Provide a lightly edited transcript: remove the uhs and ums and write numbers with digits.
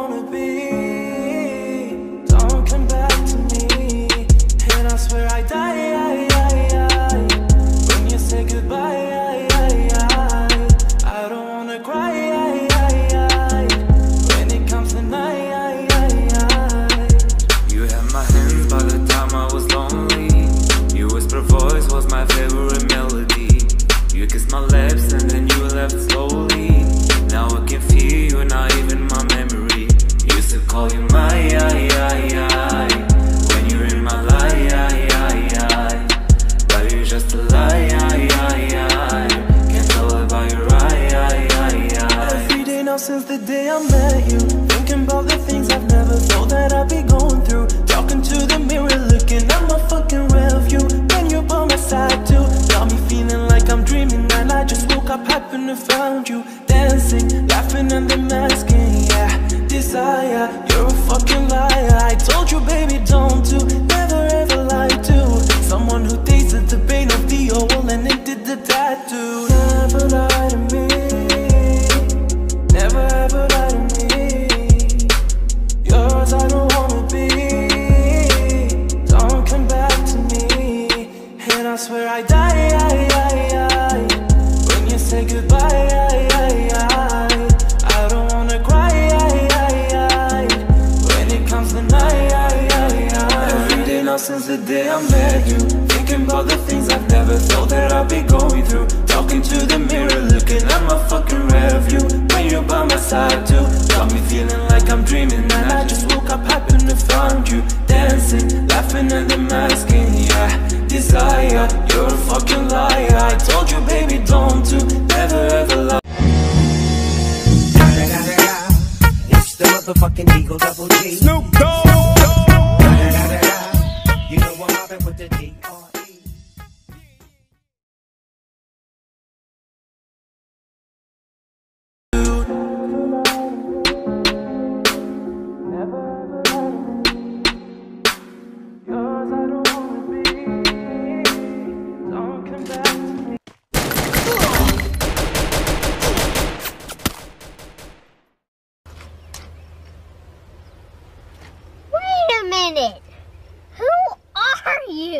wanna be. Don't come back to me, and I swear I die. When you say goodbye, I don't wanna cry. When it comes to night, you had my hands by the time I was lonely. Your whisper voice was my favorite melody. You kissed my lips and then you left slowly. Now I can feel you, not even my memory. Used to call you my when you're in my life, but you're just a lie. Can't tell about your eye. Every day now since the day I met you, thinking about the things I've never thought that I'd be going through. Talking to the mirror, looking at my fucking review. When you're by my side too, got me feeling like I'm dreaming, and I just woke up, happened to find you. Dancing, laughing and then masking, yeah. Desire, you're a fucking liar. I told you, baby, don't do. Never ever lie to someone who tasted the pain of the hole and it did the tattoo. Never lie to me. Never ever lie to me. Yours I don't wanna be. Don't come back to me, and I swear I die. When you say goodbye, I don't wanna cry. When it comes to night, every day now since the day I met you, thinking about the things I've never thought that I'd be going through. Talking to the mirror, looking at my fucking review. When you're by my side too, got me feeling like I'm dreaming, and I just woke up, happened to find you. Dancing, laughing and then masking, yeah. Desire, you're a fucking liar. I told you, baby, don't do. Never ever lie. The motherfucking Eagle Double G, Snoop Dogg. You know what happened with the D.R. Who are you?